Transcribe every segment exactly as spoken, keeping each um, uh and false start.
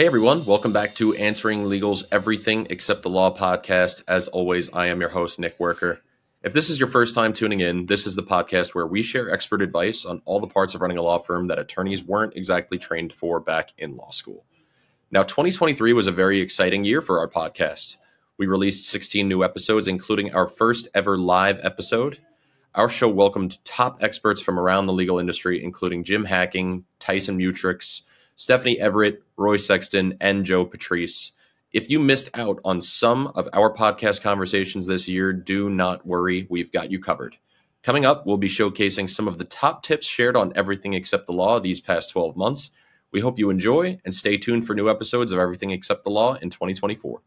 Hey everyone, welcome back to Answering Legal's Everything Except The Law podcast. As always, I am your host, Nick Werker. If this is your first time tuning in, this is the podcast where we share expert advice on all the parts of running a law firm that attorneys weren't exactly trained for back in law school. Now, twenty twenty-three was a very exciting year for our podcast. We released sixteen new episodes, including our first ever live episode. Our show welcomed top experts from around the legal industry, including Jim Hacking, Tyson Mutrux, Stephanie Everett, Roy Sexton, and Joe Patrice. If you missed out on some of our podcast conversations this year, do not worry. We've got you covered. Coming up, we'll be showcasing some of the top tips shared on Everything Except the Law these past twelve months. We hope you enjoy and stay tuned for new episodes of Everything Except the Law in twenty twenty-four.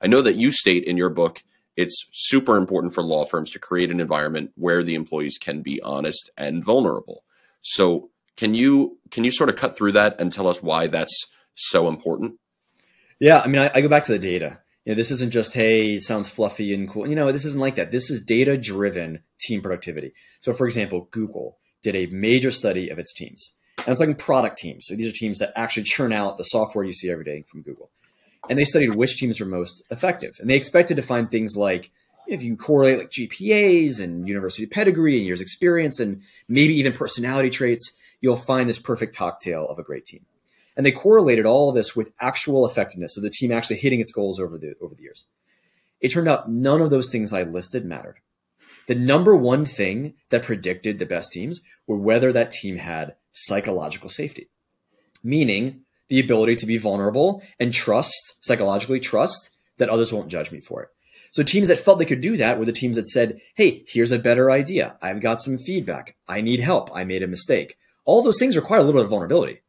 I know that you state in your book, it's super important for law firms to create an environment where the employees can be honest and vulnerable. So, Can you can you sort of cut through that and tell us why that's so important? Yeah, I mean, I, I go back to the data. You know, this isn't just, hey, it sounds fluffy and cool. You know, this isn't like that. This is data-driven team productivity. So, for example, Google did a major study of its teams. And I'm talking product teams. So these are teams that actually churn out the software you see every day from Google. And they studied which teams were most effective. And they expected to find things like, if you correlate like G P As and university pedigree and years experience and maybe even personality traits, you'll find this perfect cocktail of a great team. And they correlated all of this with actual effectiveness, so the team actually hitting its goals over the, over the years. It turned out none of those things I listed mattered. The number one thing that predicted the best teams were whether that team had psychological safety, meaning the ability to be vulnerable and trust, psychologically trust, that others won't judge me for it. So teams that felt they could do that were the teams that said, hey, here's a better idea. I've got some feedback. I need help. I made a mistake. All those things require a little bit of vulnerability.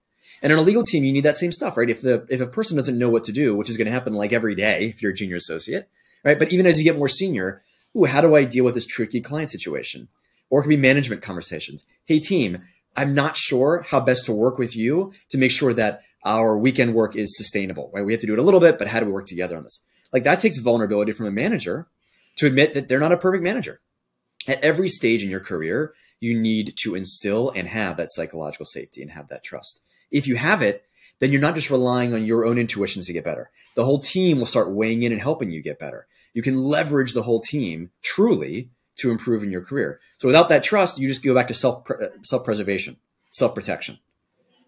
And in a legal team, you need that same stuff, right? If the if a person doesn't know what to do, which is going to happen like every day if you're a junior associate, right? But even as you get more senior, ooh, how do I deal with this tricky client situation? Or it could be management conversations. Hey, team, I'm not sure how best to work with you to make sure that our weekend work is sustainable, right? We have to do it a little bit, but how do we work together on this? Like that takes vulnerability from a manager to admit that they're not a perfect manager. At every stage in your career, you need to instill and have that psychological safety and have that trust. If you have it, then you're not just relying on your own intuitions to get better. The whole team will start weighing in and helping you get better. You can leverage the whole team truly to improve in your career. So without that trust, you just go back to self, self-preservation, self-protection.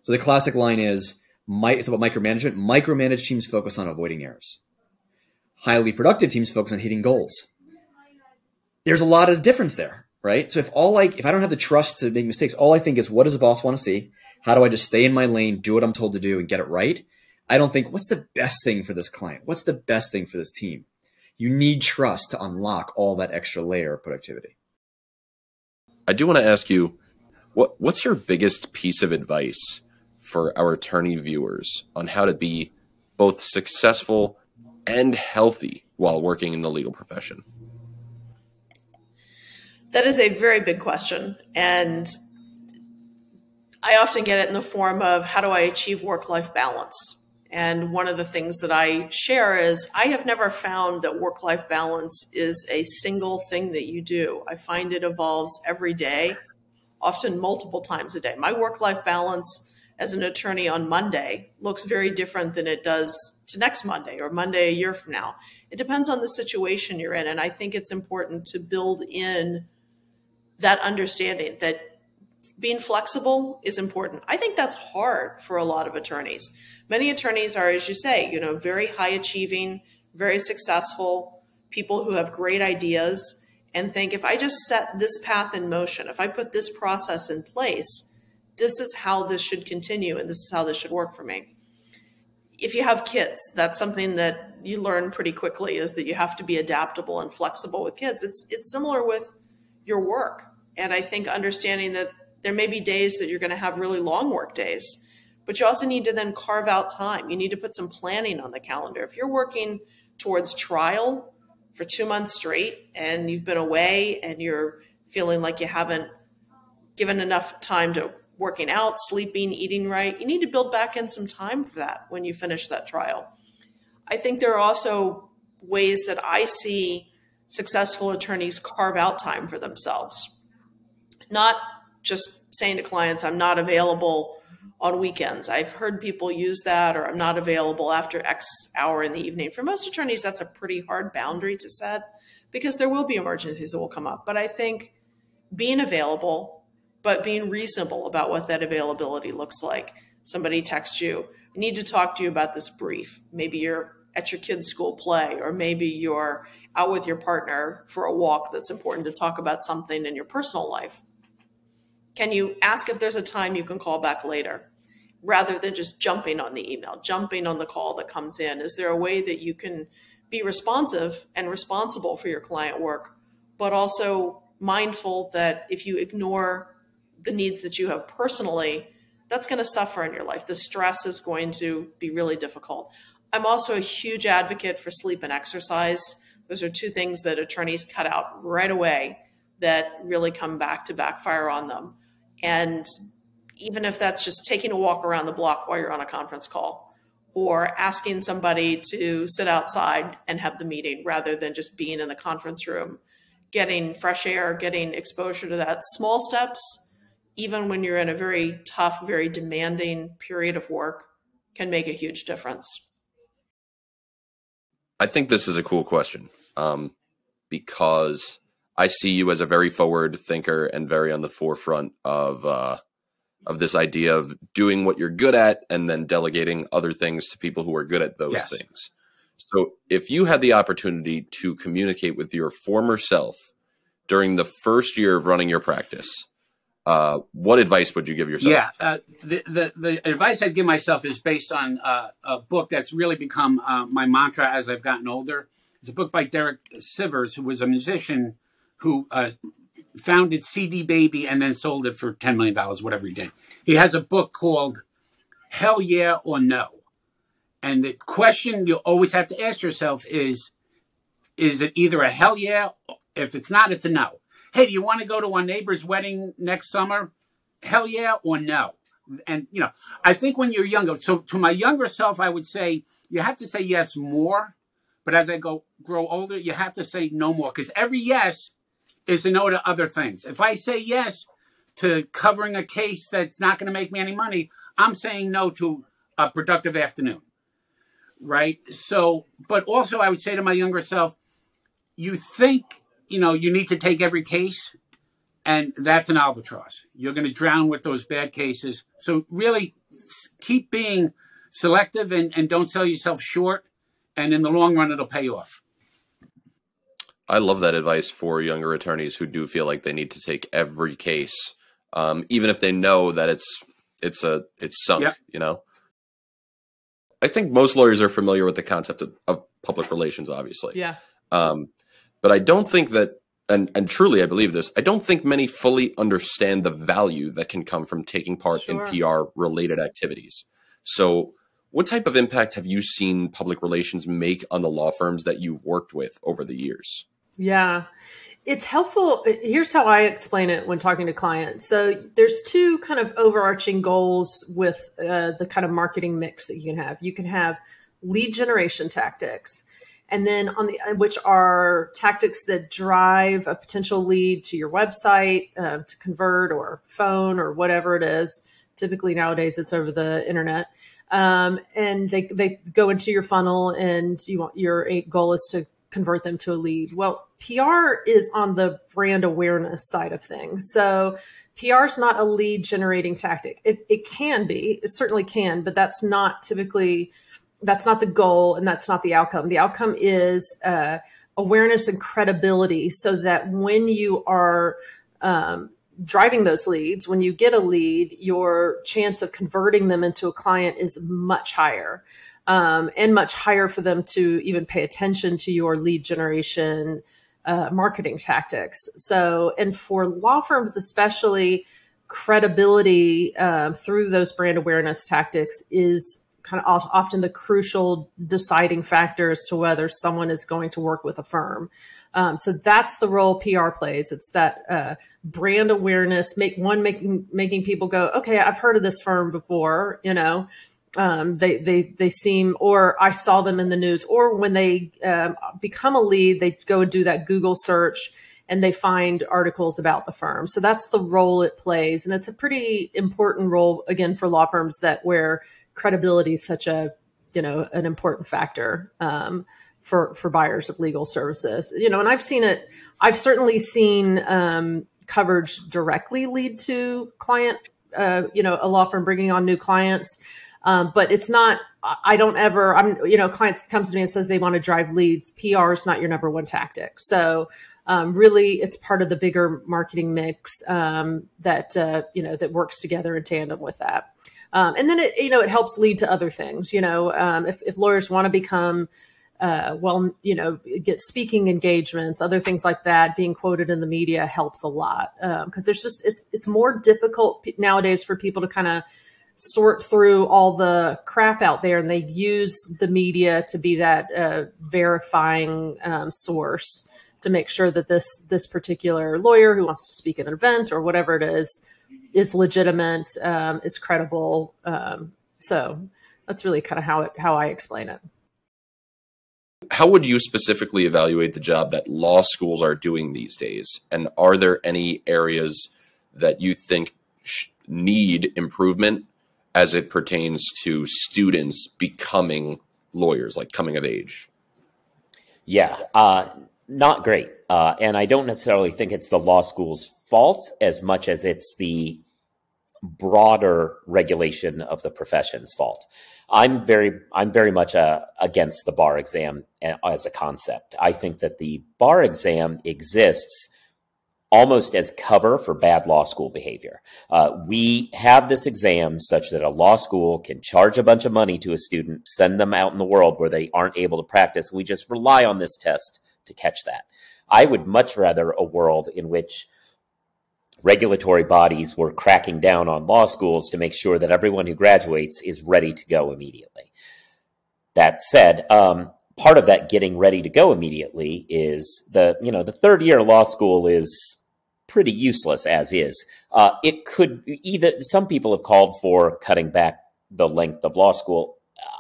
So the classic line is, it's about micromanagement. Micromanaged teams focus on avoiding errors. Highly productive teams focus on hitting goals. There's a lot of difference there, right? So if all like, if I don't have the trust to make mistakes, all I think is what does the boss want to see? How do I just stay in my lane, do what I'm told to do and get it right? I don't think what's the best thing for this client? What's the best thing for this team? You need trust to unlock all that extra layer of productivity. I do want to ask you, what, what's your biggest piece of advice for our attorney viewers on how to be both successful and healthy while working in the legal profession? That is a very big question, and I often get it in the form of how do I achieve work-life balance? And one of the things that I share is I have never found that work-life balance is a single thing that you do. I find it evolves every day, often multiple times a day. My work-life balance as an attorney on Monday looks very different than it does to next Monday or Monday a year from now. It depends on the situation you're in, and I think it's important to build in that understanding that being flexible is important. I think that's hard for a lot of attorneys. Many attorneys are, as you say, you know, very high achieving, very successful people who have great ideas and think if I just set this path in motion, if I put this process in place, this is how this should continue and this is how this should work for me. If you have kids, that's something that you learn pretty quickly is that you have to be adaptable and flexible with kids. It's, it's similar with your work. And I think understanding that there may be days that you're going to have really long work days, but you also need to then carve out time. You need to put some planning on the calendar. If you're working towards trial for two months straight and you've been away and you're feeling like you haven't given enough time to working out, sleeping, eating right, you need to build back in some time for that when you finish that trial. I think there are also ways that I see successful attorneys carve out time for themselves. Not just saying to clients, I'm not available on weekends. I've heard people use that, or I'm not available after X hour in the evening. For most attorneys, that's a pretty hard boundary to set, because there will be emergencies that will come up. But I think being available, but being reasonable about what that availability looks like. Somebody texts you, I need to talk to you about this brief. Maybe you're at your kid's school play, or maybe you're out with your partner for a walk that's important to talk about something in your personal life. Can you ask if there's a time you can call back later, rather than just jumping on the email, jumping on the call that comes in? Is there a way that you can be responsive and responsible for your client work, but also mindful that if you ignore the needs that you have personally, that's going to suffer in your life. The stress is going to be really difficult. I'm also a huge advocate for sleep and exercise. Those are two things that attorneys cut out right away that really come back to backfire on them. And even if that's just taking a walk around the block while you're on a conference call, or asking somebody to sit outside and have the meeting rather than just being in the conference room, getting fresh air, getting exposure to that. Small steps, even when you're in a very tough, very demanding period of work, can make a huge difference. I think this is a cool question um, because I see you as a very forward thinker and very on the forefront of uh, of this idea of doing what you're good at and then delegating other things to people who are good at those yes. things. So if you had the opportunity to communicate with your former self during the first year of running your practice, uh, what advice would you give yourself? Yeah, uh, the, the, the advice I'd give myself is based on uh, a book that's really become uh, my mantra as I've gotten older. It's a book by Derek Sivers, who was a musician who uh, founded C D Baby and then sold it for ten million dollars, whatever he did. He has a book called Hell Yeah or No. And the question you always have to ask yourself is, is it either a hell yeah? If it's not, it's a no. Hey, do you want to go to our neighbor's wedding next summer? Hell yeah or no? And, you know, I think when you're younger, so to my younger self, I would say you have to say yes more. But as I go grow older, you have to say no more, because every yes is a no to other things. If I say yes to covering a case that's not going to make me any money, I'm saying no to a productive afternoon. Right. So, but also I would say to my younger self, you think, you know, you need to take every case, and that's an albatross. You're going to drown with those bad cases. So really keep being selective and, and don't sell yourself short. And in the long run, it'll pay off. I love that advice for younger attorneys who do feel like they need to take every case, um, even if they know that it's, it's a, it's sunk, yep. you know? I think most lawyers are familiar with the concept of, of public relations, obviously. Yeah. Um, but I don't think that, and, and truly I believe this, I don't think many fully understand the value that can come from taking part sure. in P R related activities. So what type of impact have you seen public relations make on the law firms that you've worked with over the years? Yeah, it's helpful. Here's how I explain it when talking to clients. So there's two kind of overarching goals with uh, the kind of marketing mix that you can have. You can have lead generation tactics, and then on the which are tactics that drive a potential lead to your website uh, to convert, or phone, or whatever it is. Typically nowadays it's over the internet. Um, and they, they go into your funnel, and you want, your goal is to convert them to a lead. Well, P R is on the brand awareness side of things. So P R is not a lead generating tactic. It, it can be, it certainly can, but that's not typically, that's not the goal, and that's not the outcome. The outcome is uh, awareness and credibility, so that when you are um, driving those leads, when you get a lead, your chance of converting them into a client is much higher. Um, and much higher for them to even pay attention to your lead generation uh, marketing tactics. So, and for law firms especially, credibility uh, through those brand awareness tactics is kind of often the crucial deciding factor as to whether someone is going to work with a firm. Um, so that's the role P R plays. It's that uh, brand awareness, make one making making people go, okay, I've heard of this firm before, you know. Um, they, they, they seem, or I saw them in the news, or when they um, become a lead, they go and do that Google search and they find articles about the firm. So that's the role it plays. And it's a pretty important role, again, for law firms that where credibility is such a, you know, an important factor um, for, for buyers of legal services. You know, and I've seen it, I've certainly seen um, coverage directly lead to client, uh, you know, a law firm bringing on new clients. Um, but it's not, I don't ever, I'm, you know, clients comes to me and says they want to drive leads. P R is not your number one tactic. So um, really it's part of the bigger marketing mix um, that, uh, you know, that works together in tandem with that. Um, and then it, you know, it helps lead to other things, you know, um, if, if lawyers want to become, uh, well, you know, get speaking engagements, other things like that, being quoted in the media helps a lot. Um, 'cause there's just, it's, it's more difficult nowadays for people to kind of sort through all the crap out there, and they use the media to be that uh, verifying um, source to make sure that this this particular lawyer who wants to speak at an event or whatever it is is legitimate, um, is credible. Um, so that's really kind of how it how I explain it. How would you specifically evaluate the job that law schools are doing these days, and are there any areas that you think sh- need improvement as it pertains to students becoming lawyers, like coming of age? Yeah, uh, not great. Uh, and I don't necessarily think it's the law school's fault as much as it's the broader regulation of the profession's fault. I'm very, I'm very much a, against the bar exam as a concept. I think that the bar exam exists almost as cover for bad law school behavior. Uh, we have this exam such that a law school can charge a bunch of money to a student, send them out in the world where they aren't able to practice. We just rely on this test to catch that. I would much rather a world in which regulatory bodies were cracking down on law schools to make sure that everyone who graduates is ready to go immediately. That said, um, part of that getting ready to go immediately is the, you know, the third year of law school is pretty useless as is. Uh, it could either, some people have called for cutting back the length of law school.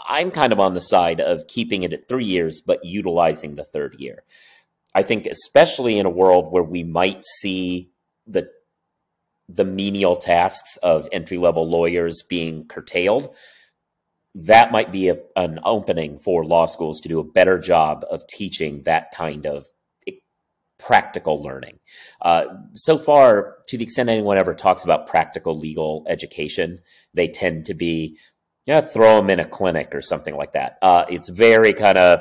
I'm kind of on the side of keeping it at three years, but utilizing the third year. I think especially in a world where we might see the, the menial tasks of entry-level lawyers being curtailed, that might be a, an opening for law schools to do a better job of teaching that kind of practical learning. Uh, so far, to the extent anyone ever talks about practical legal education, they tend to be, you know, throw them in a clinic or something like that. Uh, it's very kind of,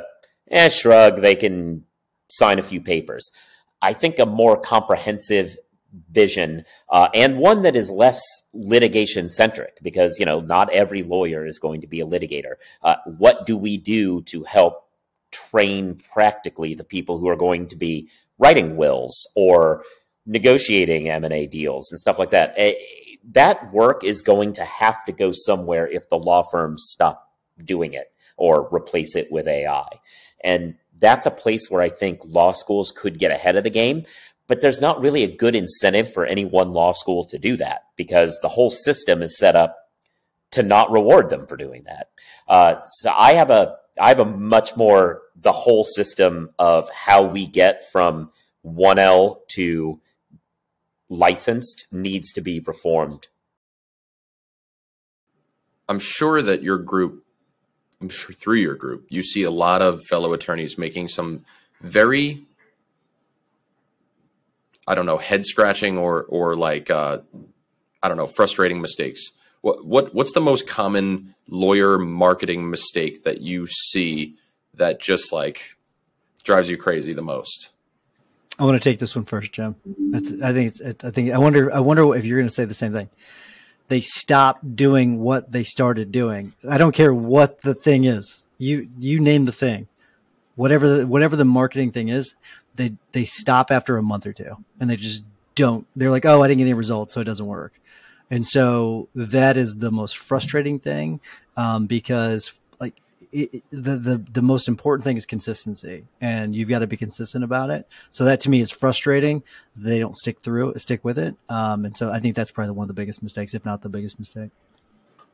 eh, shrug, they can sign a few papers. I think a more comprehensive vision, uh, and one that is less litigation centric, because, you know, not every lawyer is going to be a litigator. Uh, what do we do to help train practically the people who are going to be writing wills or negotiating M and A deals and stuff like that? That work is going to have to go somewhere if the law firms stop doing it or replace it with A I. And that's a place where I think law schools could get ahead of the game. But there's not really a good incentive for any one law school to do that, because the whole system is set up to not reward them for doing that. Uh, so I have a I have a much more the whole system of how we get from one L to licensed needs to be reformed. I'm sure that your group, I'm sure through your group, you see a lot of fellow attorneys making some very, I don't know, head scratching or, or like, uh, I don't know, frustrating mistakes. What, what, what's the most common lawyer marketing mistake that you see that just like drives you crazy the most? I want to take this one first, Jim. That's, I think it's, I think, I wonder, I wonder if you're going to say the same thing. They stop doing what they started doing. I don't care what the thing is. You, you name the thing, whatever the, whatever the marketing thing is. They they stop after a month or two, and they just don't. They're like, oh, I didn't get any results, so it doesn't work. And so that is the most frustrating thing, um, because like it, it, the the the most important thing is consistency, and you've got to be consistent about it. So that to me is frustrating. They don't stick through, stick with it, um, and so I think that's probably one of the biggest mistakes, if not the biggest mistake.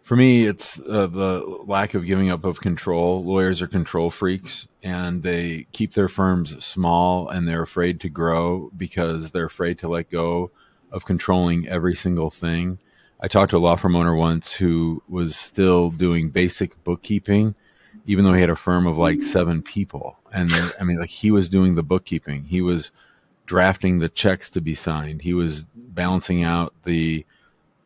For me, it's uh, the lack of giving up of control. Lawyers are control freaks, and they keep their firms small, and they're afraid to grow because they're afraid to let go of controlling every single thing. I talked to a law firm owner once who was still doing basic bookkeeping, even though he had a firm of like seven people. And I mean, like, he was doing the bookkeeping. He was drafting the checks to be signed. He was balancing out the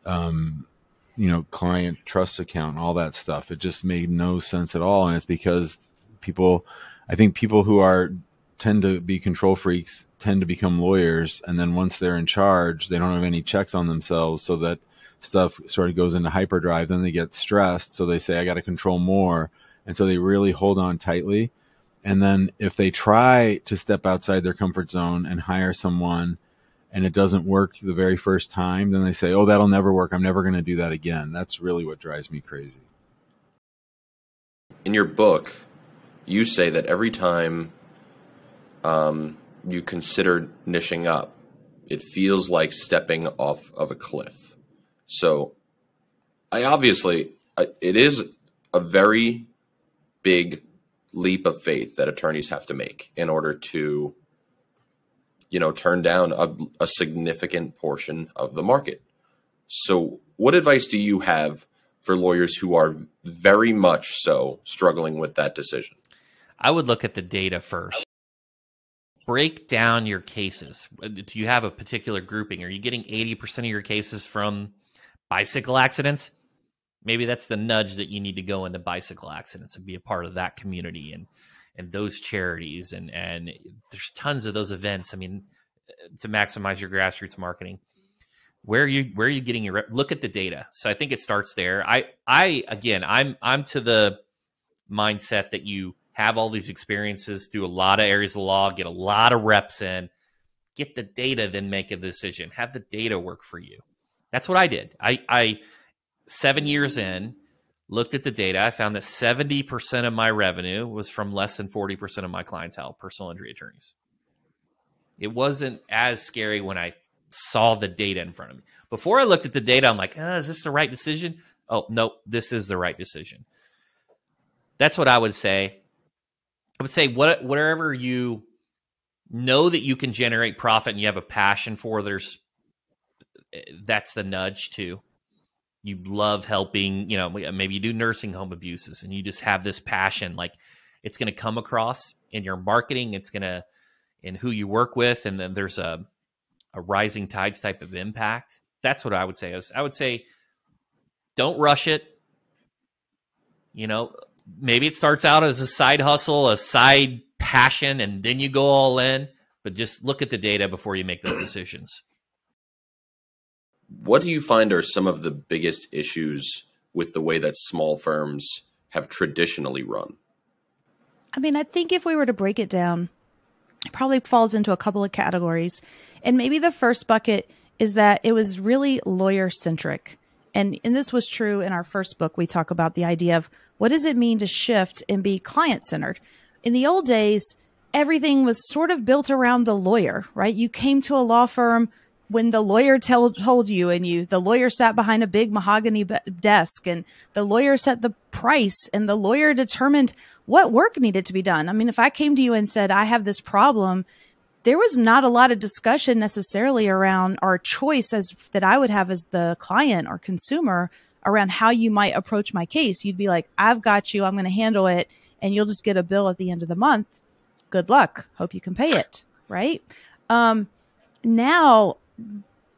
um, you know, client trust account and all that stuff. It just made no sense at all. And it's because people, I think people who are tend to be control freaks tend to become lawyers. And then once they're in charge, they don't have any checks on themselves. So that stuff sort of goes into hyperdrive. Then they get stressed. So they say, I got to control more. And so they really hold on tightly. And then if they try to step outside their comfort zone and hire someone and it doesn't work the very first time, then they say, oh, that'll never work. I'm never going to do that again. That's really what drives me crazy. In your book, you say that every time um, you consider niching up, it feels like stepping off of a cliff. So I obviously, it is a very big leap of faith that attorneys have to make in order to, you know, turn down a, a significant portion of the market. So what advice do you have for lawyers who are very much so struggling with that decision? I would look at the data first. Break down your cases. Do you have a particular grouping? Are you getting eighty percent of your cases from bicycle accidents? Maybe that's the nudge that you need to go into bicycle accidents and be a part of that community and, and those charities. And, and there's tons of those events. I mean, to maximize your grassroots marketing, where are you, where are you getting your, look at the data. So I think it starts there. I, I, again, I'm, I'm to the mindset that you have all these experiences, do a lot of areas of law, get a lot of reps in, get the data, then make a decision, have the data work for you. That's what I did. I, I, Seven years in, looked at the data. I found that seventy percent of my revenue was from less than forty percent of my clientele, personal injury attorneys. It wasn't as scary when I saw the data in front of me. Before I looked at the data, I'm like, oh, is this the right decision? Oh, no, this is the right decision. That's what I would say. I would say what, whatever you know that you can generate profit and you have a passion for, there's that's the nudge too. You love helping, you know, maybe you do nursing home abuses and you just have this passion, like it's going to come across in your marketing. It's going to, in who you work with. And then there's a, a rising tides type of impact. That's what I would say. I would say, don't rush it. You know, maybe it starts out as a side hustle, a side passion, and then you go all in, but just look at the data before you make those decisions. What do you find are some of the biggest issues with the way that small firms have traditionally run? I mean, I think if we were to break it down, it probably falls into a couple of categories. And maybe the first bucket is that it was really lawyer-centric. And, and this was true in our first book. We talk about the idea of what does it mean to shift and be client-centered? In the old days, everything was sort of built around the lawyer, right? You came to a law firm when the lawyer told, told you, and you, the lawyer sat behind a big mahogany desk, and the lawyer set the price, and the lawyer determined what work needed to be done. I mean, if I came to you and said, I have this problem, there was not a lot of discussion necessarily around our choice as that I would have as the client or consumer around how you might approach my case. You'd be like, I've got you, I'm going to handle it. And you'll just get a bill at the end of the month. Good luck. Hope you can pay it. Right. Um, now,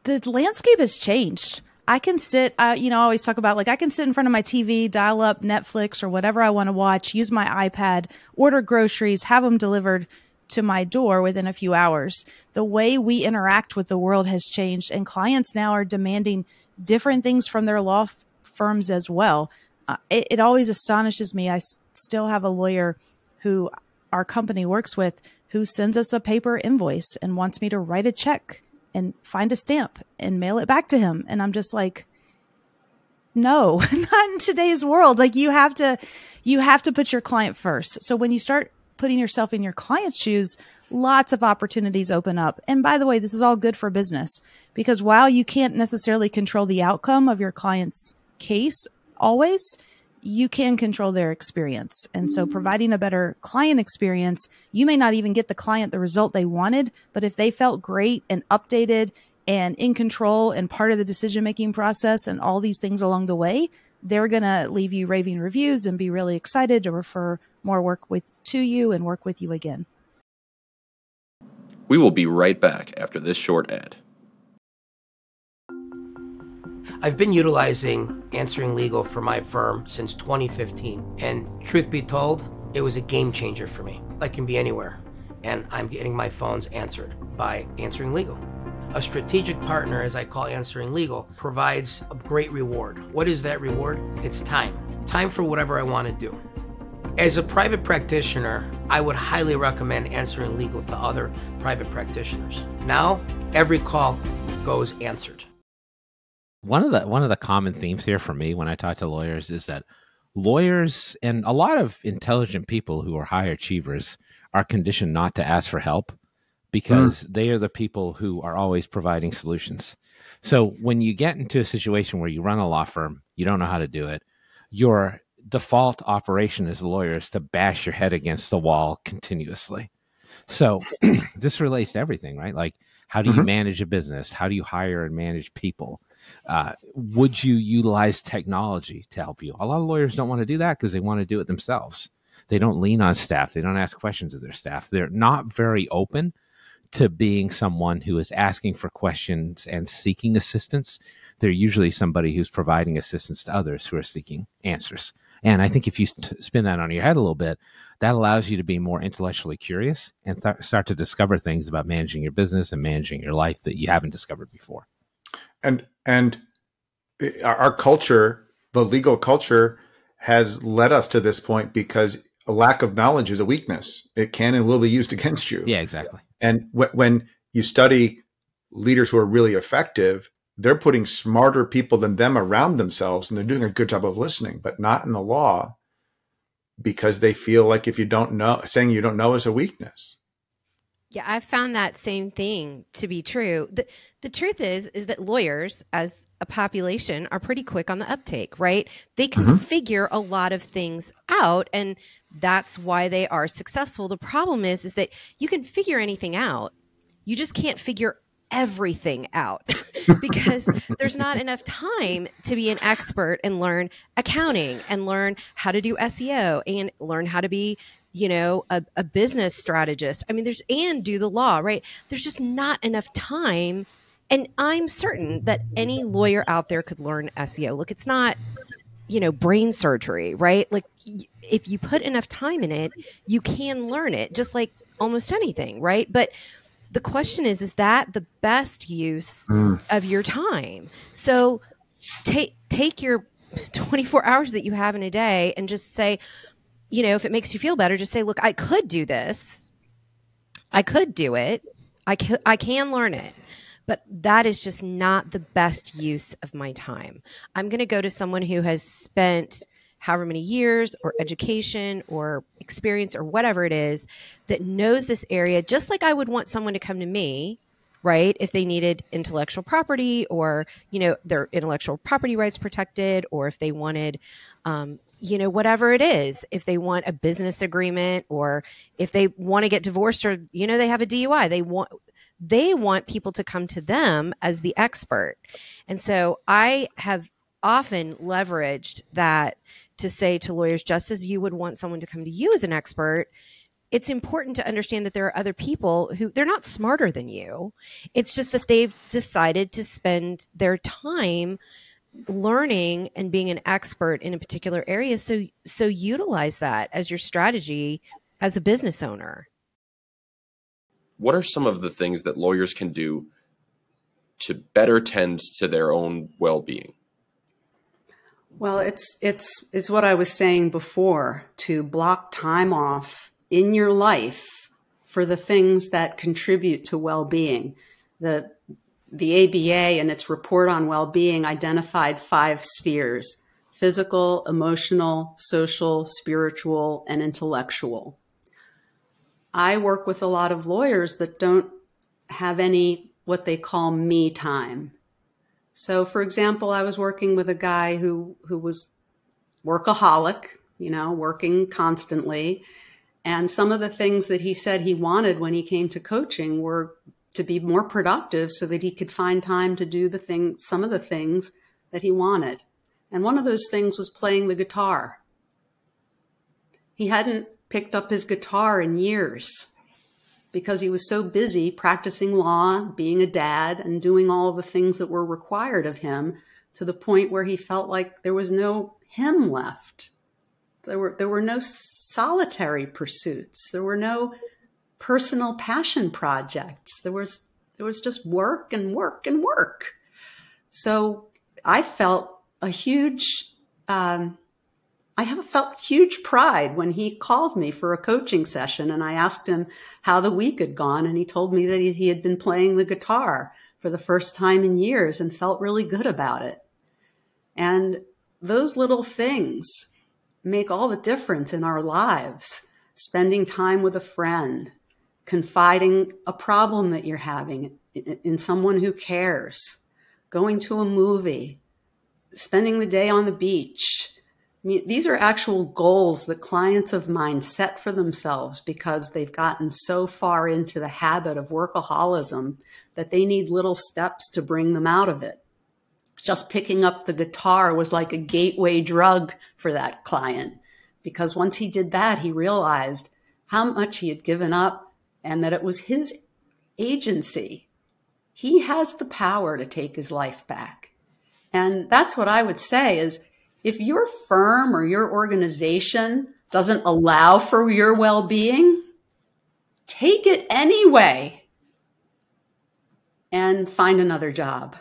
the landscape has changed. I can sit, uh, you know, I always talk about, like, I can sit in front of my T V, dial up Netflix or whatever I want to watch, use my iPad, order groceries, have them delivered to my door within a few hours. The way we interact with the world has changed, and clients now are demanding different things from their law firms as well. Uh, it, it always astonishes me. I s still have a lawyer who our company works with who sends us a paper invoice and wants me to write a check and find a stamp and mail it back to him. And I'm just like, no, not in today's world. Like, you have to, you have to put your client first. So when you start putting yourself in your client's shoes, lots of opportunities open up. And by the way, this is all good for business, because while you can't necessarily control the outcome of your client's case always, you can control their experience. And so providing a better client experience, you may not even get the client the result they wanted, but if they felt great and updated and in control and part of the decision-making process and all these things along the way, they're going to leave you raving reviews and be really excited to refer more work with to you and work with you again. We will be right back after this short ad. I've been utilizing Answering Legal for my firm since twenty fifteen, and truth be told, it was a game changer for me. I can be anywhere, and I'm getting my phones answered by Answering Legal. A strategic partner, as I call Answering Legal, provides a great reward. What is that reward? It's time. Time for whatever I want to do. As a private practitioner, I would highly recommend Answering Legal to other private practitioners. Now, every call goes answered. One of the one of the common themes here for me when I talk to lawyers is that lawyers and a lot of intelligent people who are high achievers are conditioned not to ask for help because mm. they are the people who are always providing solutions. So when you get into a situation where you run a law firm, you don't know how to do it, your default operation as a lawyer is to bash your head against the wall continuously. So this relates to everything, right? Like, how do you mm-hmm. manage a business? How do you hire and manage people? Uh, would you utilize technology to help you? A lot of lawyers don't want to do that because they want to do it themselves. They don't lean on staff. They don't ask questions of their staff. They're not very open to being someone who is asking for questions and seeking assistance. They're usually somebody who's providing assistance to others who are seeking answers. And I think if you spin that on your head a little bit, that allows you to be more intellectually curious and th- start to discover things about managing your business and managing your life that you haven't discovered before. And and our culture, the legal culture, has led us to this point because a lack of knowledge is a weakness. It can and will be used against you. Yeah, exactly. And w when you study leaders who are really effective, they're putting smarter people than them around themselves, and they're doing a good job of listening, but not in the law, because they feel like if you don't know, saying you don't know is a weakness. Yeah, I've found that same thing to be true. The, the truth is, is that lawyers as a population are pretty quick on the uptake, right? They can mm-hmm. figure a lot of things out, and that's why they are successful. The problem is, is that you can figure anything out. You just can't figure everything out because there's not enough time to be an expert and learn accounting and learn how to do S E O and learn how to be, you know, a, a business strategist. I mean, there's, and do the law, right? There's just not enough time. And I'm certain that any lawyer out there could learn S E O. Look, it's not, you know, brain surgery, right? Like, if you put enough time in it, you can learn it, just like almost anything, right? But the question is, is that the best use mm. of your time? So take, take your twenty-four hours that you have in a day and just say, you know, if it makes you feel better, just say, look, I could do this. I could do it. I can, I can learn it. But that is just not the best use of my time. I'm going to go to someone who has spent however many years or education or experience or whatever it is that knows this area, just like I would want someone to come to me, right? If they needed intellectual property or, you know, their intellectual property rights protected, or if they wanted, um, you know, whatever it is, if they want a business agreement or if they want to get divorced or, you know, they have a D U I, they want, they want people to come to them as the expert. And so I have often leveraged that to say to lawyers, just as you would want someone to come to you as an expert, it's important to understand that there are other people who, they're not smarter than you. It's just that they've decided to spend their time learning and being an expert in a particular area. So, so utilize that as your strategy as a business owner. What are some of the things that lawyers can do to better tend to their own well-being? Well, it's, it's, it's what I was saying before, to block time off in your life for the things that contribute to well-being. The The A B A and its report on well-being identified five spheres: physical, emotional, social, spiritual, and intellectual. I work with a lot of lawyers that don't have any what they call me time. So, for example, I was working with a guy who, who was workaholic, you know, working constantly. And some of the things that he said he wanted when he came to coaching were to be more productive so that he could find time to do the thing, some of the things that he wanted. And one of those things was playing the guitar. He hadn't picked up his guitar in years because he was so busy practicing law, being a dad, and doing all the things that were required of him, to the point where he felt like there was no him left. There were, there were no solitary pursuits. There were no personal passion projects. There was, there was just work and work and work. So I felt a huge, um, I have felt huge pride when he called me for a coaching session, and I asked him how the week had gone, and he told me that he had been playing the guitar for the first time in years and felt really good about it. And those little things make all the difference in our lives. Spending time with a friend, confiding a problem that you're having in someone who cares, going to a movie, spending the day on the beach. I mean, these are actual goals that clients of mine set for themselves because they've gotten so far into the habit of workaholism that they need little steps to bring them out of it. Just picking up the guitar was like a gateway drug for that client, because once he did that, he realized how much he had given up and that it was his agency. He has the power to take his life back. And that's what I would say is, if your firm or your organization doesn't allow for your well-being, take it anyway and find another job.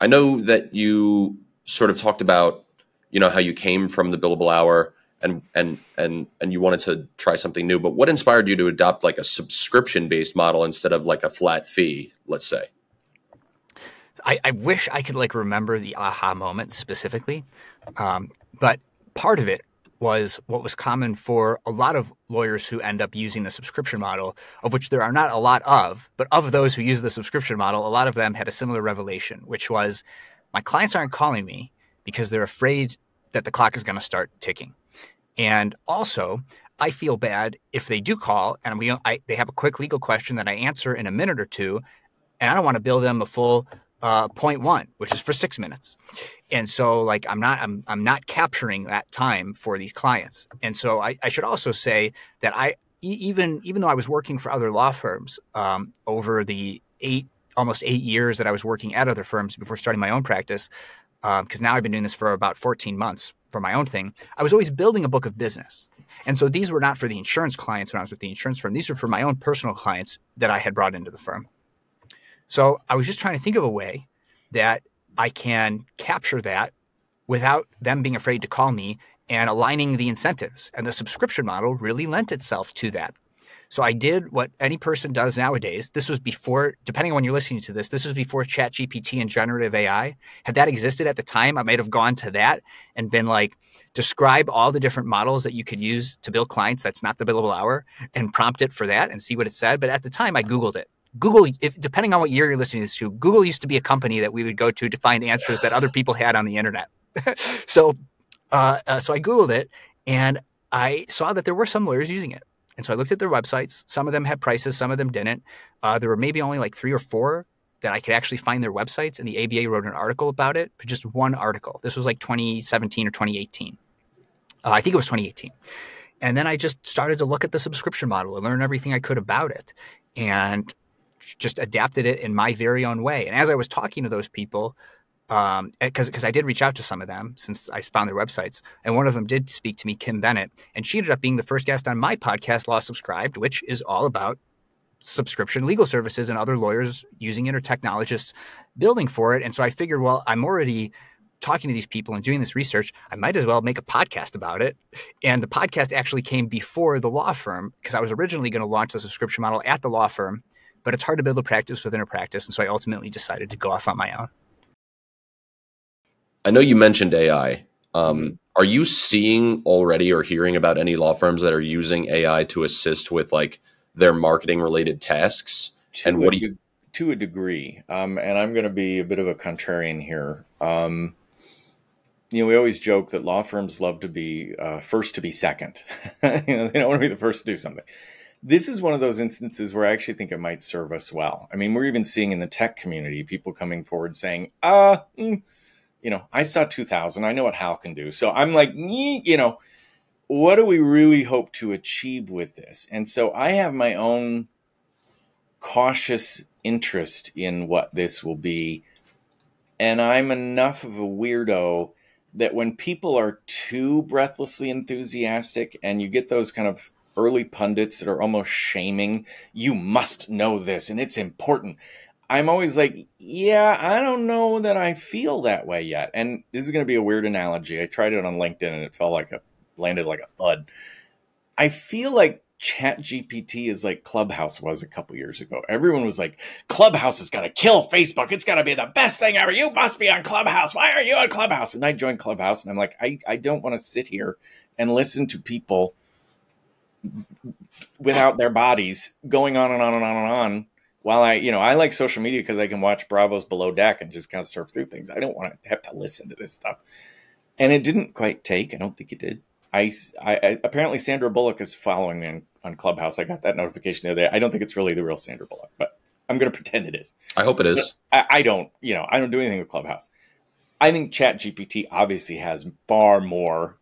I know that you sort of talked about, you know, how you came from the billable hour and, and, and, and you wanted to try something new, but what inspired you to adopt like a subscription-based model instead of like a flat fee, let's say? I, I wish I could like remember the aha moment specifically, um, but part of it was what was common for a lot of lawyers who end up using the subscription model, of which there are not a lot of, but of those who use the subscription model, a lot of them had a similar revelation, which was my clients aren't calling me because they're afraid that the clock is going to start ticking. And also, I feel bad if they do call and we I, they have a quick legal question that I answer in a minute or two, and I don't want to bill them a full Uh, point one, which is for six minutes. And so like, I'm not, I'm, I'm not capturing that time for these clients. And so I, I should also say that I, even, even though I was working for other law firms, um, over the eight, almost eight years that I was working at other firms before starting my own practice, um, cause now I've been doing this for about fourteen months for my own thing, I was always building a book of business. And so these were not for the insurance clients when I was with the insurance firm. These were for my own personal clients that I had brought into the firm. So I was just trying to think of a way that I can capture that without them being afraid to call me and aligning the incentives. And the subscription model really lent itself to that. So I did what any person does nowadays. This was before, depending on when you're listening to this, this was before ChatGPT and generative A I. Had that existed at the time, I might have gone to that and been like, describe all the different models that you could use to bill clients that's not the billable hour and prompt it for that and see what it said. But at the time, I Googled it. Google, if, depending on what year you're listening to this to, Google used to be a company that we would go to to find answers that other people had on the internet. so, uh, uh, so I Googled it and I saw that there were some lawyers using it. And so I looked at their websites. Some of them had prices, some of them didn't. Uh, there were maybe only like three or four that I could actually find their websites, and the A B A wrote an article about it, but just one article. This was like twenty seventeen or twenty eighteen. Uh, I think it was twenty eighteen. And then I just started to look at the subscription model and learn everything I could about it. And just adapted it in my very own way. And as I was talking to those people, um, cause, cause I did reach out to some of them since I found their websites, and one of them did speak to me, Kim Bennett, and she ended up being the first guest on my podcast, Law Subscribed, which is all about subscription legal services and other lawyers using it or technologists building for it. And so I figured, well, I'm already talking to these people and doing this research, I might as well make a podcast about it. And the podcast actually came before the law firm, cause I was originally going to launch the subscription model at the law firm, but it's hard to build a practice within a practice. And so I ultimately decided to go off on my own. I know you mentioned A I. Um, are you seeing already or hearing about any law firms that are using A I to assist with like their marketing related tasks? To and what do you, to a degree. Um, and I'm going to be a bit of a contrarian here. Um, you know, we always joke that law firms love to be uh, first to be second. You know, they don't want to be the first to do something. This is one of those instances where I actually think it might serve us well. I mean, we're even seeing in the tech community, people coming forward saying, uh, mm, you know, I saw two thousand. I know what Hal can do. So I'm like, you know, what do we really hope to achieve with this? And so I have my own cautious interest in what this will be. And I'm enough of a weirdo that when people are too breathlessly enthusiastic and you get those kind of early pundits that are almost shaming, you must know this and it's important, I'm always like, yeah, I don't know that I feel that way yet. And this is going to be a weird analogy. I tried it on LinkedIn and it felt like a, landed like a thud. I feel like ChatGPT is like Clubhouse was a couple years ago. Everyone was like, Clubhouse is going to kill Facebook. It's going to be the best thing ever. You must be on Clubhouse. Why are you on Clubhouse? And I joined Clubhouse and I'm like, I, I don't want to sit here and listen to people without their bodies going on and on and on and on. While I, you know, I like social media because I can watch Bravo's Below Deck and just kind of surf through things. I don't want to have to listen to this stuff. And it didn't quite take. I don't think it did. I, I apparently Sandra Bullock is following me on, on Clubhouse. I got that notification the other day. I don't think it's really the real Sandra Bullock, but I'm going to pretend it is. I hope it is. I, I don't, you know, I don't do anything with Clubhouse. I think ChatGPT obviously has far more,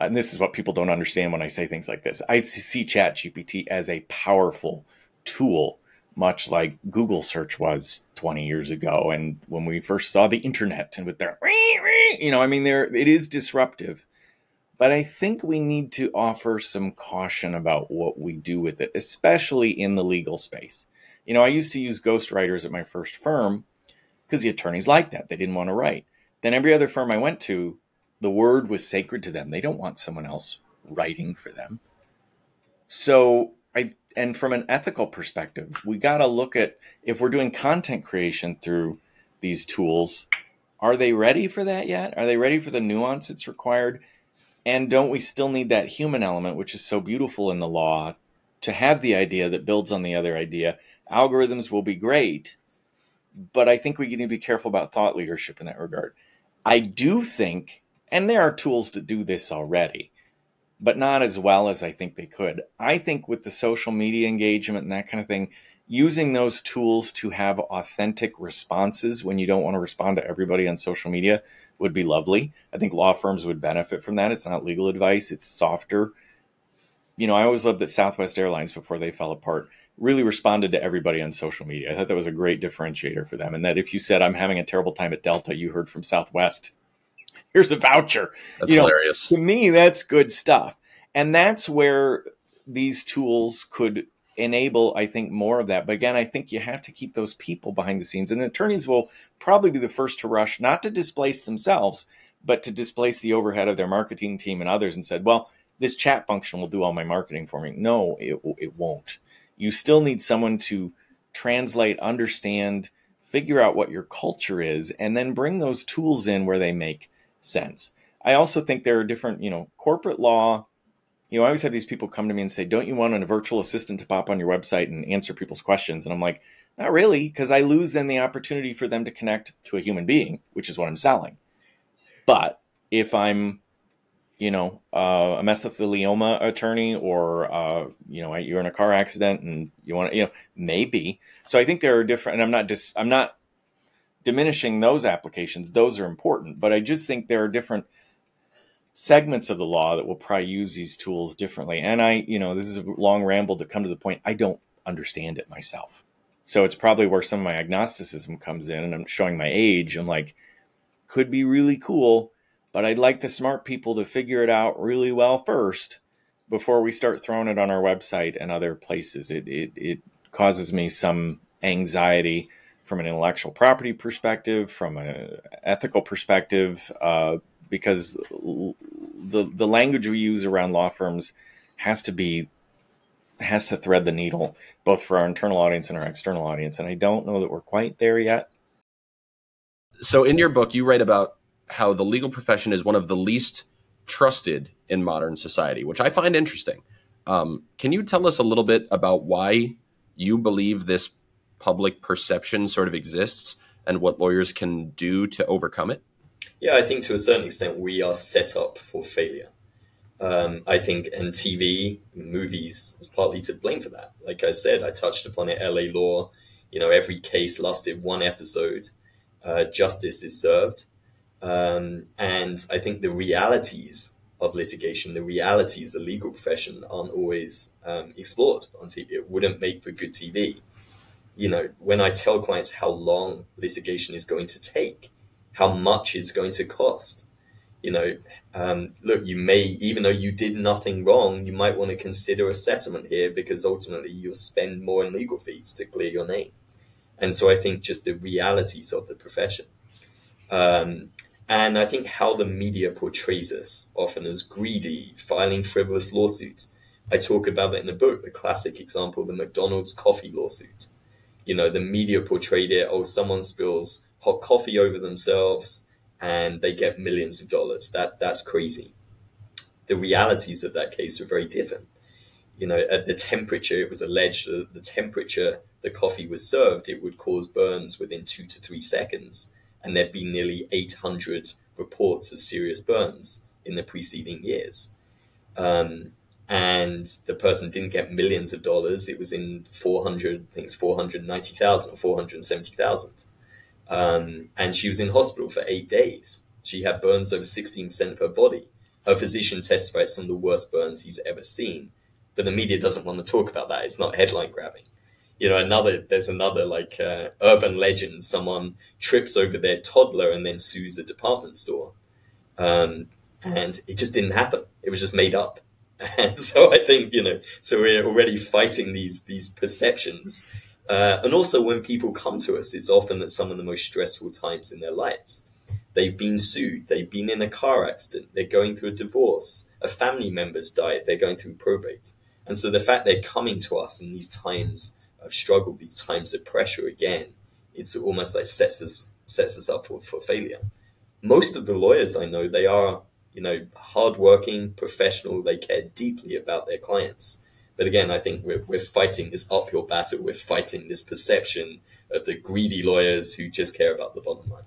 and this is what people don't understand when I say things like this. I see ChatGPT as a powerful tool, much like Google search was twenty years ago. And when we first saw the internet and with their, you know, I mean, there, it is disruptive. But I think we need to offer some caution about what we do with it, especially in the legal space. You know, I used to use ghostwriters at my first firm because the attorneys liked that. They didn't want to write. Then every other firm I went to, the word was sacred to them. They don't want someone else writing for them. So I, and from an ethical perspective, we got to look at if we're doing content creation through these tools, are they ready for that yet? Are they ready for the nuance it's required? And don't we still need that human element, which is so beautiful in the law, to have the idea that builds on the other idea? Algorithms will be great, but I think we need to be careful about thought leadership in that regard. I do think, and there are tools that do this already, but not as well as I think they could. I think with the social media engagement and that kind of thing, using those tools to have authentic responses when you don't want to respond to everybody on social media would be lovely. I think law firms would benefit from that. It's not legal advice. It's softer. You know, I always loved that Southwest Airlines, before they fell apart, really responded to everybody on social media. I thought that was a great differentiator for them. And that if you said, I'm having a terrible time at Delta, you heard from Southwest, here's a voucher. That's you know, hilarious. To me, that's good stuff. And that's where these tools could enable, I think, more of that. But again, I think you have to keep those people behind the scenes, and the attorneys will probably be the first to rush, not to displace themselves, but to displace the overhead of their marketing team and others, and said, well, this chat function will do all my marketing for me. No, it, it won't. You still need someone to translate, understand, figure out what your culture is, and then bring those tools in where they make sense. I also think there are different, you know, corporate law. You know, I always have these people come to me and say, don't you want a virtual assistant to pop on your website and answer people's questions? And I'm like, not really, because I lose then the opportunity for them to connect to a human being, which is what I'm selling. But if I'm, you know, uh, a mesothelioma attorney, or, uh, you know, you're in a car accident and you want to, you know, maybe. So I think there are different, and I'm not just, I'm not diminishing those applications. Those are important, but I just think there are different segments of the law that will probably use these tools differently. And I, you know, this is a long ramble to come to the point. I don't understand it myself. So it's probably where some of my agnosticism comes in, and I'm showing my age. I'm like, could be really cool, but I'd like the smart people to figure it out really well first before we start throwing it on our website and other places. It, it, it causes me some anxiety from an intellectual property perspective, from an ethical perspective, uh, because the the language we use around law firms has to be, has to thread the needle, both for our internal audience and our external audience. And I don't know that we're quite there yet. So in your book, you write about how the legal profession is one of the least trusted in modern society, which I find interesting. Um, can you tell us a little bit about why you believe this public perception sort of exists and what lawyers can do to overcome it? Yeah, I think to a certain extent we are set up for failure. Um, I think, and T V, movies is partly to blame for that. Like I said, I touched upon it, L A Law, you know, every case lasted one episode, uh, justice is served. Um, and I think the realities of litigation, the realities of the legal profession aren't always um, explored on T V. It wouldn't make for good T V. You know, when I tell clients how long litigation is going to take, how much it's going to cost, you know, Um, look, you may, even though you did nothing wrong, you might want to consider a settlement here because ultimately you'll spend more in legal fees to clear your name. And so I think just the realities of the profession. Um, and I think how the media portrays us, often as greedy, filing frivolous lawsuits. I talk about it in the book, the classic example, the McDonald's coffee lawsuit. You know, the media portrayed it, oh, someone spills hot coffee over themselves, and they get millions of dollars. That that's crazy. The realities of that case were very different. You know, at the temperature, it was alleged that the temperature the coffee was served, it would cause burns within two to three seconds. And there'd be nearly eight hundred reports of serious burns in the preceding years. Um, and the person didn't get millions of dollars. It was in four hundred, I think it's four hundred ninety thousand or four hundred seventy thousand. Um, and she was in hospital for eight days. She had burns over sixteen percent of her body. Her physician testified some of the worst burns he's ever seen. But the media doesn't want to talk about that. It's not headline grabbing. You know, another, there's another like uh, urban legend. Someone trips over their toddler and then sues a department store. Um, and it just didn't happen. It was just made up. And so I think, you know, so we're already fighting these, these perceptions. Uh, and also when people come to us, it's often at some of the most stressful times in their lives. They've been sued. They've been in a car accident. They're going through a divorce. A family member's died. They're going through probate. And so the fact they're coming to us in these times of struggle, these times of pressure again, it's almost like sets us, sets us up for, for failure. Most of the lawyers I know, they are, you know, hardworking, professional. They care deeply about their clients. But again, I think we're, we're fighting this uphill battle. We're fighting this perception of the greedy lawyers who just care about the bottom line.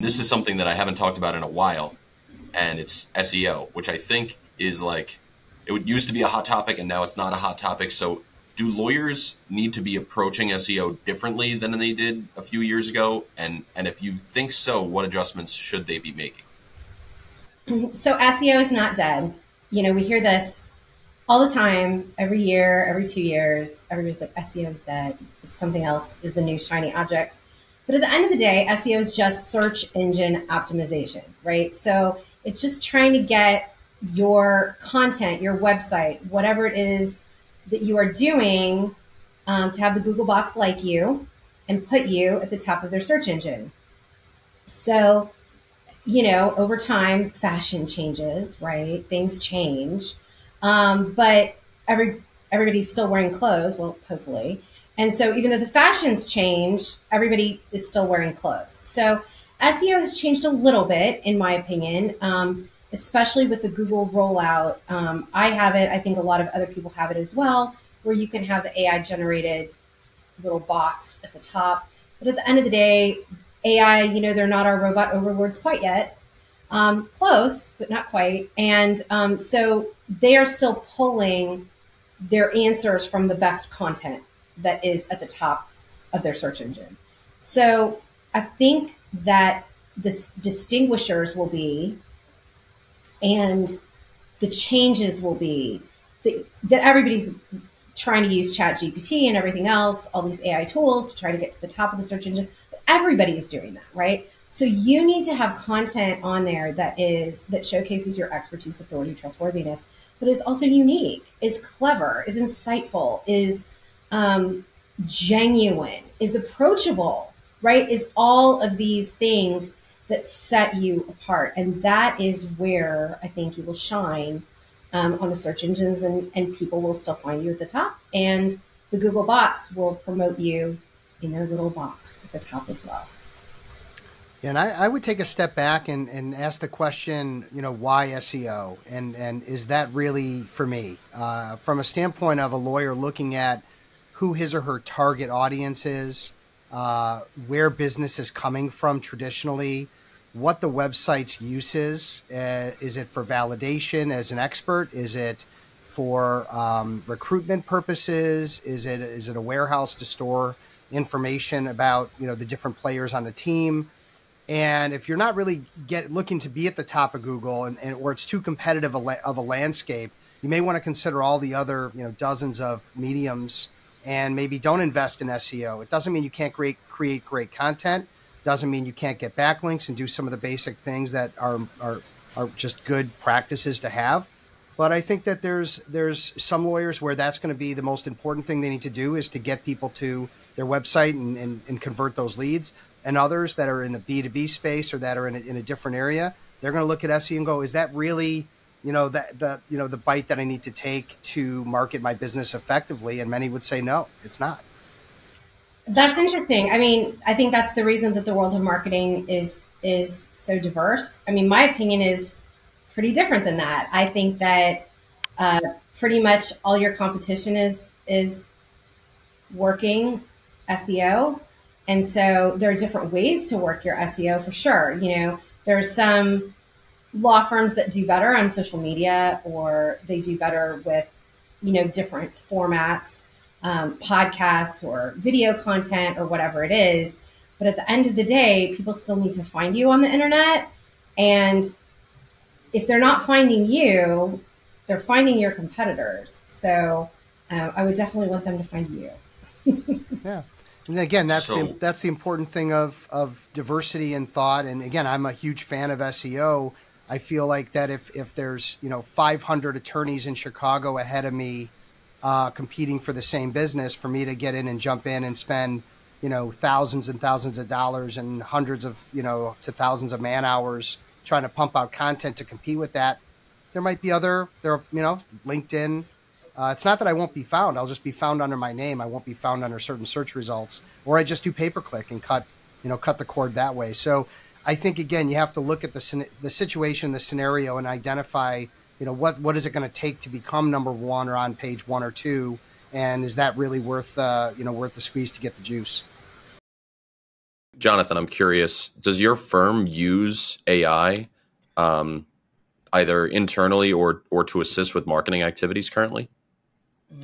This is something that I haven't talked about in a while, and it's S E O, which I think is like, it would used to be a hot topic and now it's not a hot topic. So do lawyers need to be approaching S E O differently than they did a few years ago? And, and if you think so, what adjustments should they be making? So S E O is not dead. You know, we hear this all the time, every year, every two years, everybody's like, S E O is dead. It's something else is the new shiny object. But at the end of the day, S E O is just search engine optimization, right? So it's just trying to get your content, your website, whatever it is that you are doing um, to have the Google bots like you and put you at the top of their search engine. So, you know, over time, fashion changes, right? Things change. Um, but every, everybody's still wearing clothes. Well, hopefully. And so even though the fashions change, everybody is still wearing clothes. So S E O has changed a little bit, in my opinion, um, especially with the Google rollout. Um, I have it. I think a lot of other people have it as well, where you can have the A I generated little box at the top. But at the end of the day, A I, you know, they're not our robot overlords quite yet. Um, close, but not quite. And um, so they are still pulling their answers from the best content that is at the top of their search engine. So I think that the distinguishers will be, and the changes will be, that, that everybody's trying to use ChatGPT and everything else, all these A I tools to try to get to the top of the search engine. But everybody is doing that, right? So you need to have content on there that is that showcases your expertise, authority, trustworthiness, but is also unique, is clever, is insightful, is um, genuine, is approachable, right? Is all of these things that set you apart. And that is where I think you will shine um, on the search engines, and, and people will still find you at the top, and the Google bots will promote you in their little box at the top as well. Yeah, and I, I would take a step back and, and ask the question, you know, why S E O? And, and is that really for me? Uh, from a standpoint of a lawyer looking at who his or her target audience is, uh, where business is coming from traditionally, what the website's use is. Uh, is it for validation as an expert? Is it for um, recruitment purposes? Is it is it a warehouse to store information about, you know, the different players on the team? And if you're not really get looking to be at the top of Google, and, and or it's too competitive a la of a landscape, you may want to consider all the other, you know, dozens of mediums, and maybe don't invest in S E O. It doesn't mean you can't create create great content. Doesn't mean you can't get backlinks and do some of the basic things that are are are just good practices to have. But I think that there's there's some lawyers where that's going to be the most important thing they need to do, is to get people to their website and, and, and convert those leads. And others that are in the B two B space, or that are in a, in a different area, they're going to look at S E O and go, is that really, you know, that the, you know, the bite that I need to take to market my business effectively? And many would say, no, it's not. That's interesting. I mean, I think that's the reason that the world of marketing is, is so diverse. I mean, my opinion is pretty different than that. I think that uh, pretty much all your competition is, is working S E O. And so there are different ways to work your S E O, for sure. You know, there are some law firms that do better on social media, or they do better with, you know, different formats, um, podcasts or video content or whatever it is. But at the end of the day, people still need to find you on the internet. And if they're not finding you, they're finding your competitors. So uh, I would definitely want them to find you. Yeah. And again, that's so, the, that's the important thing of, of diversity in thought. And again, I'm a huge fan of S E O. I feel like that if, if there's, you know, five hundred attorneys in Chicago ahead of me uh, competing for the same business, for me to get in and jump in and spend, you know, thousands and thousands of dollars and hundreds of, you know, to thousands of man hours trying to pump out content to compete with that, there might be other, there, you know, LinkedIn. Uh, it's not that I won't be found. I'll just be found under my name. I won't be found under certain search results, or I just do pay-per-click and cut, you know, cut the cord that way. So I think, again, you have to look at the, the situation, the scenario, and identify, you know, what, what is it going to take to become number one or on page one or two? And is that really worth, uh, you know, worth the squeeze to get the juice? Jonathan, I'm curious, does your firm use A I um, either internally or, or to assist with marketing activities currently?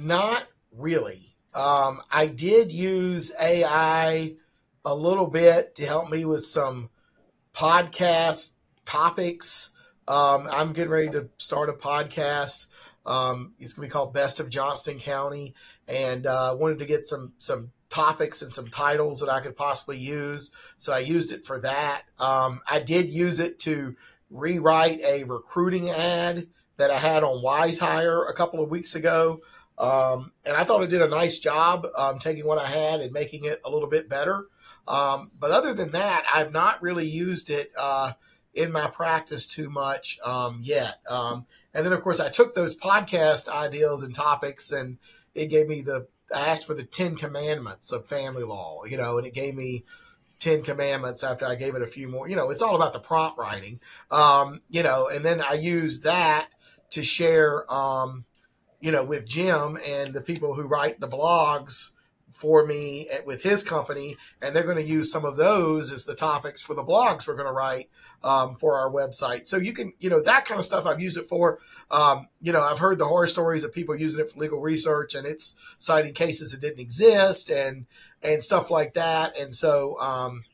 Not really. Um, I did use A I a little bit to help me with some podcast topics. Um, I'm getting ready to start a podcast. Um, it's going to be called Best of Johnston County. And I uh, wanted to get some, some topics and some titles that I could possibly use. So I used it for that. Um, I did use it to rewrite a recruiting ad that I had on WiseHire a couple of weeks ago. Um, and I thought it did a nice job um, taking what I had and making it a little bit better. Um, but other than that, I've not really used it uh, in my practice too much um, yet. Um, and then, of course, I took those podcast ideas and topics, and it gave me the – I asked for the Ten Commandments of family law, you know, and it gave me – Ten Commandments after I gave it a few more. You know, it's all about the prompt writing, um, you know, and then I used that to share, um, you know, with Jim and the people who write the blogs for me at, with his company. And they're going to use some of those as the topics for the blogs we're going to write um, for our website. So you can, you know, that kind of stuff I've used it for. Um, you know, I've heard the horror stories of people using it for legal research, and it's citing cases that didn't exist and, and stuff like that. And so, um,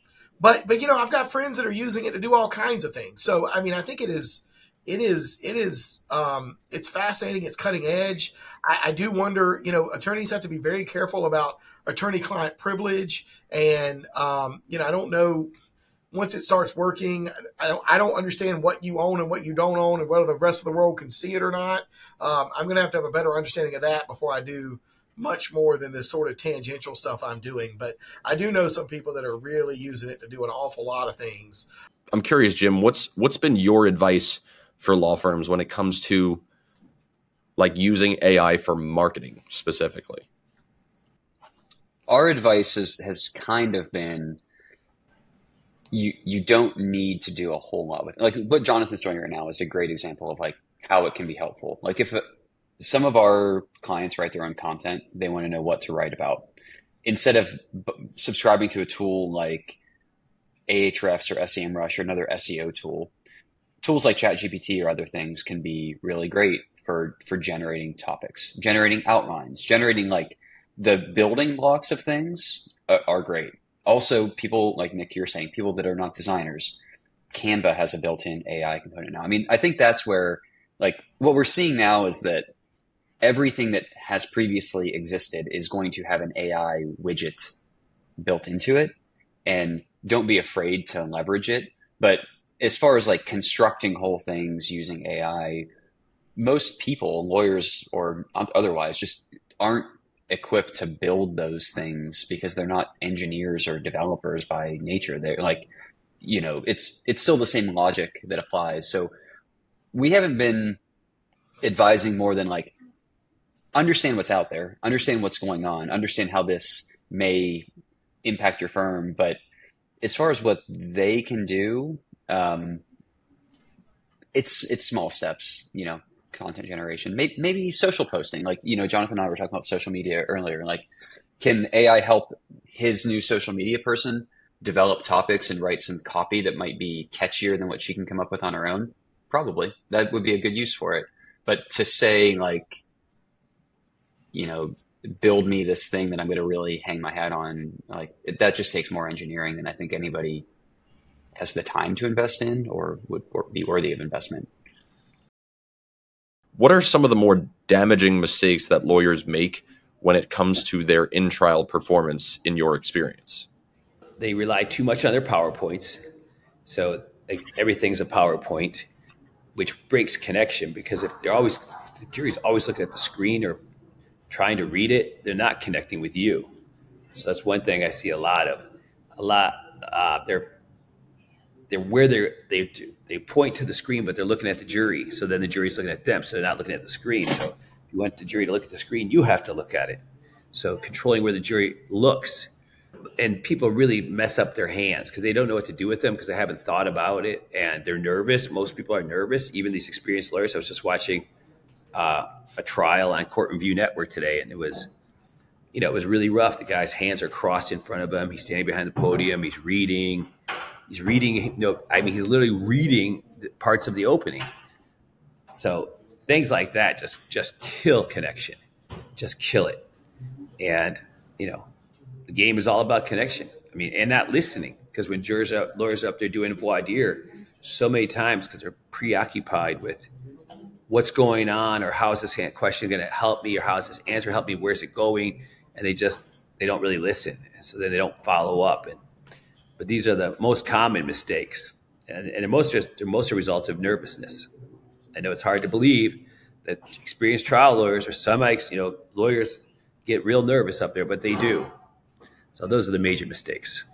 but, but, you know, I've got friends that are using it to do all kinds of things. So, I mean, I think it is, it is, it is, um, it's fascinating. It's cutting edge. I, I do wonder, you know, attorneys have to be very careful about attorney-client privilege. And, um, you know, I don't know, once it starts working, I don't, I don't understand what you own and what you don't own and whether the rest of the world can see it or not. Um, I'm going to have to have a better understanding of that before I do much more than this sort of tangential stuff I'm doing. But I do know some people that are really using it to do an awful lot of things. I'm curious, Jim, what's, what's been your advice for law firms when it comes to like using A I for marketing specifically? Our advice is, has kind of been, you, you don't need to do a whole lot with, like what Jonathan's doing right now is a great example of like how it can be helpful. Like if some of our clients write their own content, they want to know what to write about. Instead of b subscribing to a tool like Ahrefs or SEMrush or another S E O tool. Tools like ChatGPT or other things can be really great for, for generating topics, generating outlines, generating like the building blocks of things are, are great. Also, people like Nick, you're saying, people that are not designers, Canva has a built-in A I component now. I mean, I think that's where like what we're seeing now is that everything that has previously existed is going to have an A I widget built into it, and don't be afraid to leverage it. But as far as like constructing whole things using A I, most people, lawyers or otherwise, just aren't equipped to build those things because they're not engineers or developers by nature. They're like, you know, it's, it's still the same logic that applies. So we haven't been advising more than like, understand what's out there, understand what's going on, understand how this may impact your firm. But as far as what they can do, um, it's, it's small steps, you know, content generation, maybe, maybe social posting. Like, you know, Jonathan and I were talking about social media earlier, like can A I help his new social media person develop topics and write some copy that might be catchier than what she can come up with on her own? Probably. That would be a good use for it. But to say like, you know, build me this thing that I'm going to really hang my hat on, like that just takes more engineering than I think anybody has the time to invest in or would or be worthy of investment. What are some of the more damaging mistakes that lawyers make when it comes to their in-trial performance in your experience? They rely too much on their PowerPoints. So like, everything's a PowerPoint, which breaks connection because if they're always, the jury's always looking at the screen or trying to read it, they're not connecting with you. So that's one thing I see a lot of. A lot, uh, they're they're where they're, they they point to the screen, but they're looking at the jury. So then the jury's looking at them, so they're not looking at the screen. So if you want the jury to look at the screen, you have to look at it. So controlling where the jury looks, and people really mess up their hands because they don't know what to do with them because they haven't thought about it, and they're nervous. Most people are nervous, even these experienced lawyers. I was just watching Uh, a trial on Court in View Network today, and it was, you know, it was really rough. The guy's hands are crossed in front of him. He's standing behind the podium. He's reading. He's reading. You know, I mean, he's literally reading parts of the opening. So things like that just just kill connection, just kill it. And you know, the game is all about connection. I mean, and not listening, because when jurors are, lawyers are up there doing voir dire, so many times because they're preoccupied with what's going on, or how is this question going to help me, or how is this answer help me, where's it going? And they just, they don't really listen. And so then they don't follow up. And, but these are the most common mistakes. And, and they're most just, they're most a result of nervousness. I know it's hard to believe that experienced trial lawyers or some, you know, lawyers get real nervous up there, but they do. So those are the major mistakes.